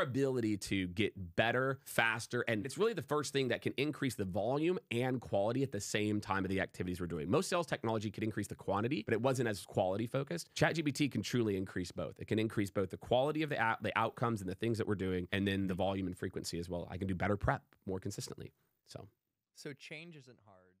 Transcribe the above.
our ability to get better, faster, and it's really the first thing that can increase the volume and quality at the same time of the activities we're doing. Most sales technology could increase the quantity, but it wasn't as quality focused. ChatGPT can truly increase both. It can increase both the quality of the outcomes and the things that we're doing, and then the volume and frequency as well. I can do better prep more consistently. So change isn't hard.